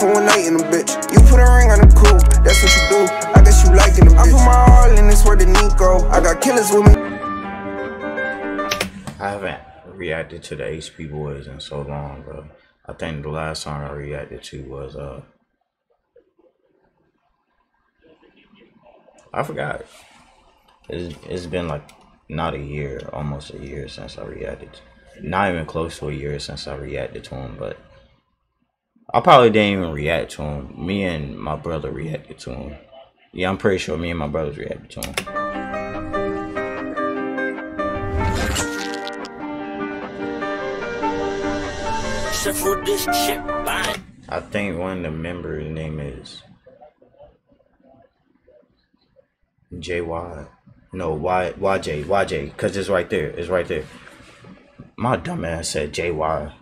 for one night in a bitch. You put a ring on the coupe, that's what you do. I guess you liking a bitch. I put my all in this word to Nico. I got killers with me. I haven't reacted to the HP Boyz in so long, bro. I think the last song I reacted to was I forgot. It's been like not a year, almost a year since I reacted. Not even close to a year since I reacted to him, but I probably didn't even react to him. Me and my brother reacted to him. Yeah, I'm pretty sure me and my brothers reacted to him. For this shit, bye. I think one of the members' name is JY. No, YJ, because it's right there. It's right there. My dumb ass said JY.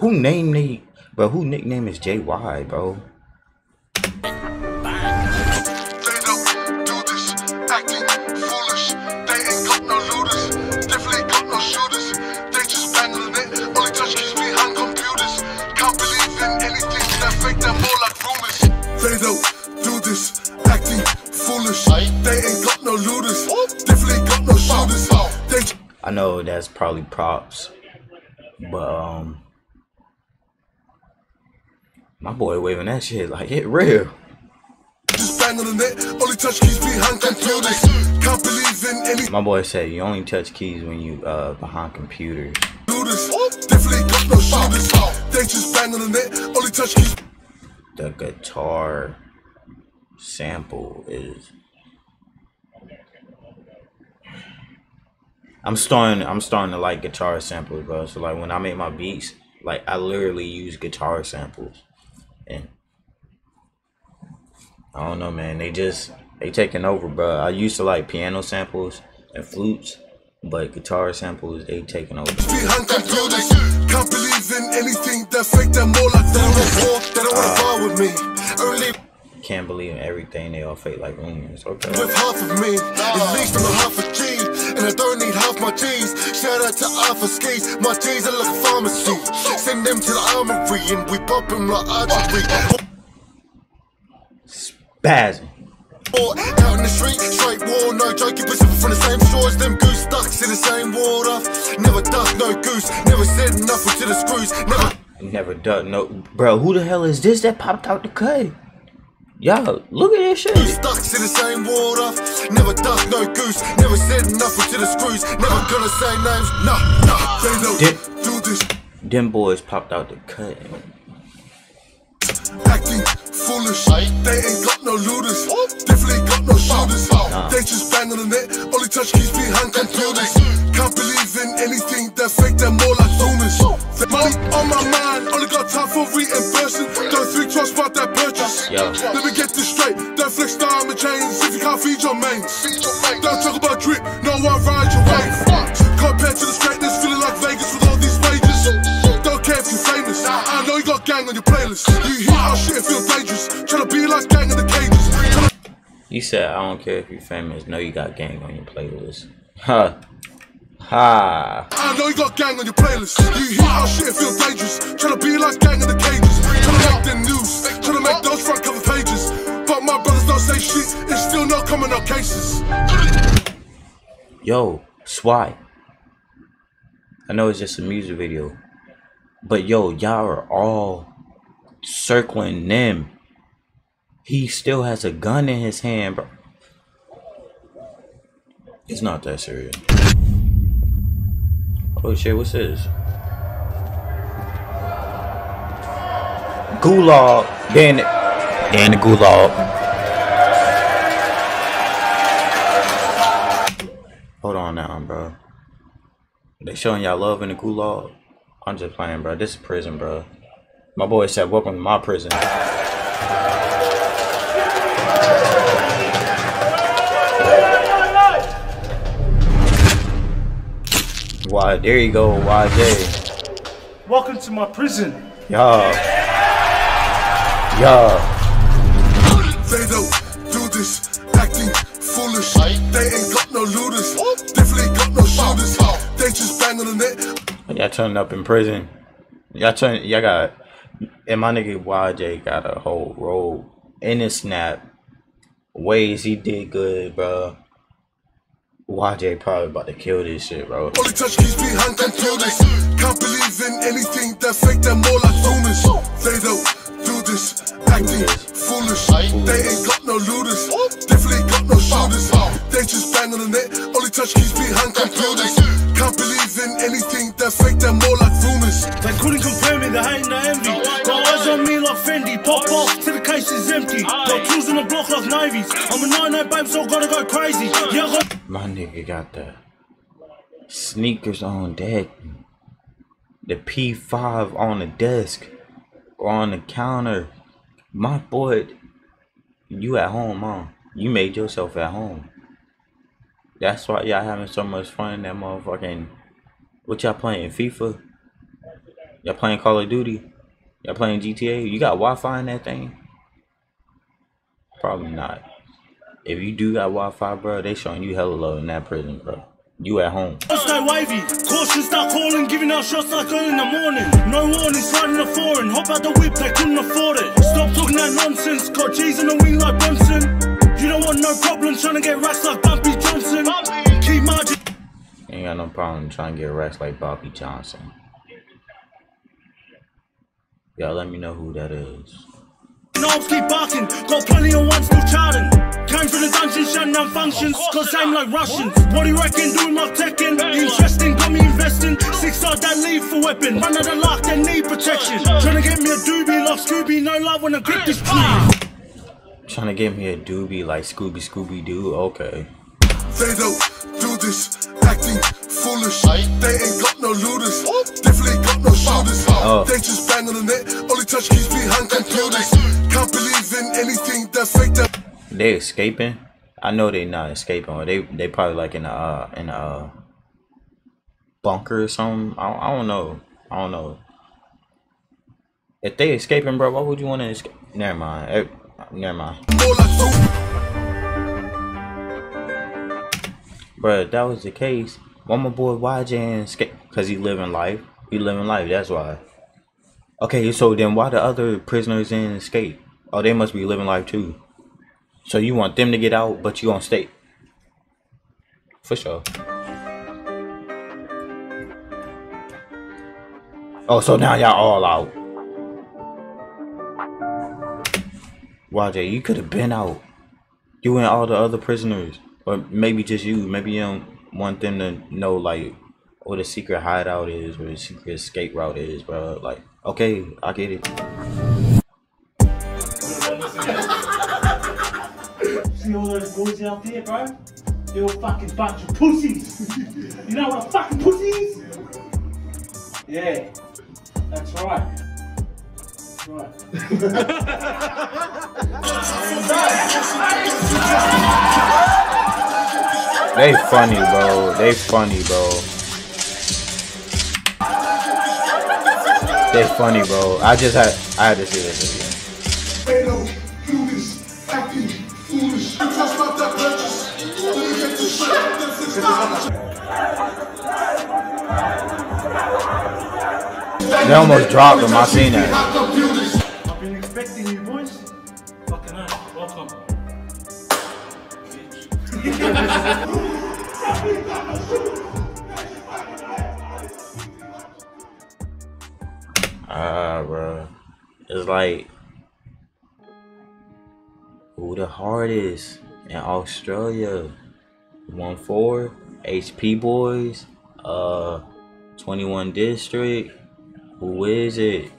Who named me? But who nickname is JY, bro? They don't do this, acting foolish. They ain't got no looters, definitely got no shooters. I know that's probably props, but my boy waving that shit like it real. Just bang on the net, only touch keys behind computers. Can't believe in any. My boy said you only touch keys when you behind computers. Definitely got no shooters. They just bang on the net, only touch keys. The guitar sample is I'm starting to like guitar samples, bro. So like when I make my beats, like I literally use guitar samples. And I don't know, man, they taking over, bro. I used to like piano samples and flutes, but guitar samples, they taking over. Can't believe in anything that fake, them more like they don't want to fall with me. Early. Can't believe in everything, they all fake like rumors. Okay. With half of me, at least I'm a half a G, and I don't need half my G's. Shout out to Alpha Skies, my G's are like a pharmacy. Send them to the armory and we pop them like archery. Spasm. Out in the street, straight war, no joke, you pushing from the same shores, them goose ducks in the same water. Never duck, no goose, never said nothing to the screws, never duck, no. Bro, who the hell is this that popped out the cut? Y'all, look at this shit. Goose ducks in the same water, never duck, no goose, never said nothing to the screws, never gonna say names, nah, they don't do this. Them boys popped out the cut. Acting foolish, they ain't got no looters, definitely got no shooters. They just bang on the net, only touch keys behind computers. Can't believe in anything that fake, them more like rumors. Money on my mind, only got time for reimbursement. Don't think twice about that purchase. Let me get this straight, don't flex down my chains if you can't feed your mains. Don't talk about drip, no one ride your way. Compared to the straightness, feeling like Vegas with all these wages. Don't care if you're famous, I know you got gang on your playlist. You hear our shit and feel dangerous, tryna be like gang in the cages. He said, I don't care if you're famous, know you got gang on your playlist. Huh. Ha. I know you got gang on your playlist. You hear our shit and feel dangerous, tryna be like gang in the cages. Tryna make the news, tryna make those front cover pages. But my brothers don't say shit, it's still not coming on cases. Yo, Swat. I know it's just a music video, but yo, y'all are all circling them. He still has a gun in his hand, bro. It's not that serious. Oh shit, what's this? Gulag, then the Gulag. Hold on now, bro. They showing y'all love in the Gulag? I'm just playing, bro. This is prison, bro. My boy said, welcome to my prison. Why, there you go, YJ. Welcome to my prison. Yeah. They don't do this, acting foolish. They ain't got no looters, definitely got no shooters. They just bang on the net. Y'all turning up in prison. Y'all got And my nigga YJ got a whole roll in his snap. Ways he did good, bro. YJ probably about to kill this shit, bro. Only touch keys behind them buildings. Can't believe in anything that fake, them more like humans. They don't do this, acting foolish. They ain't got no looters, definitely got no shooters. They just bang on the net. Only touch keys behind them buildings. Can't believe in anything that fake, them more like rumors. They couldn't compare me, they ain't no envy. Got eyes on me like Fendi. Pop off till the case is empty. Got tools on the block like Navies. I'm a 9-9 babe, so gotta go crazy. Yeah, my nigga got the sneakers on deck, the P5 on the desk or on the counter. My boy, you at home, mom. You made yourself at home. That's why y'all having so much fun in that motherfucking... What y'all playing, FIFA? Y'all playing Call of Duty? Y'all playing GTA? You got Wi-Fi in that thing? Probably not. If you do got Wi-Fi, bro, they showing you hella low in that prison, bro. You at home. Stay wavy, caution, start calling, giving out shots like early in the morning. No warning, sliding the foreign, hop out the whip, they couldn't afford it. Stop talking that nonsense, got cheese in the wing like Benson. You don't want no problem trying to get racks like Bobby Johnson. Keep margin. Ain't got no problem trying to get racks like Bobby Johnson. Y'all let me know who that is. Knobs keep barking, got plenty of ones still charting. Came from the dungeon, shutting down functions, cause I'm like Russians. What do you reckon, doing my Tekken? Interesting, got me investing. 6 out that lead for weapon, run of the lock, that need protection. Trying to get me a doobie like Scooby, no love when I grip this tree. Trying to get me a doobie like Scooby Doo, okay. They don't do this, acting foolish. They ain't got no looters, definitely got no shooters. They just bang on the net, only touch keys behind them buildings. Can't believe in anything that fake that. They escaping? I know they not escaping. Or they probably like in a bunker or something. I don't know. If they escaping, bro, why would you want to escape? Never mind. Bro, if that was the case, why my boy YJ ain't escape? Cause he living life. That's why. Okay, so then why the other prisoners didn't escape? Oh, they must be living life too. So you want them to get out, but you gonna stay. For sure. Oh, so now y'all all out. YJ, you could have been out. You and all the other prisoners. Or maybe just you. Maybe you don't want them to know, like, what the secret hideout is, what the secret escape route is, bro. Like, okay, I get it. See all those boys out there, bro? They're a fucking bunch of pussies. You know what a fucking pussy is? Yeah, that's right. That's right. They funny, bro. They funny, bro. I had to see this video. They don't do this, acting foolish. That's not that precious. They get to shit. This is not. They almost dropped him. I seen that. I've been expecting you, boys. Fucking up. Welcome. Bro, it's like who the hardest in Australia? 14 HP Boyz, 21 District. Who is it?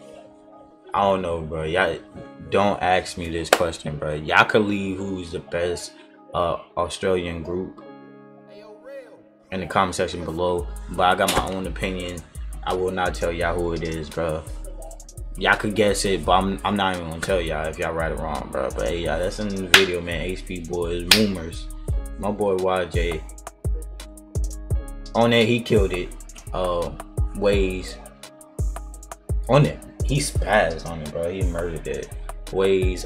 I don't know, bro. Y'all don't ask me this question, bro. Y'all could leave who's the best Australian group in the comment section below. But I got my own opinion. I will not tell y'all who it is, bro. Y'all could guess it, but I'm not even gonna tell y'all if y'all right or wrong, bro. But hey, y'all, that's in the video, man. HP Boyz, rumors. My boy YJ. On there, he killed it. Waze. On it, he spazzed on it, bro. He murdered it. Waze.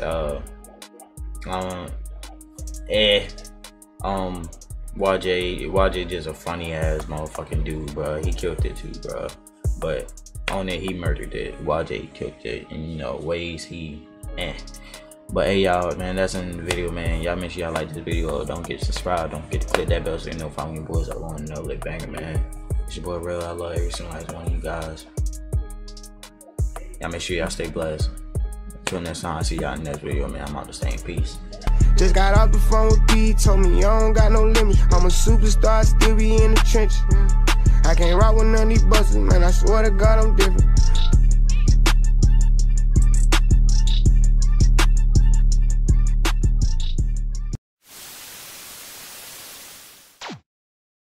YJ just a funny ass motherfucking dude, bro. He killed it too, bro. But on it, he murdered it. YJ killed it, and you know ways he But hey y'all, man, that's in the video, man. Y'all make sure y'all like this video. Don't get subscribed. Don't forget to click that bell so you know if I'm your boys up on another banger, man. It's your boy Real. I love every single last one of you guys. Y'all make sure y'all stay blessed. Until next time, I'll see y'all in the next video, man. I'm out the same. Peace. Just got off the phone with B, told me I don't got no limit. I'm a superstar, still be in the trenches. I can't rock with none of these buses, man. I swear to God, I'm different.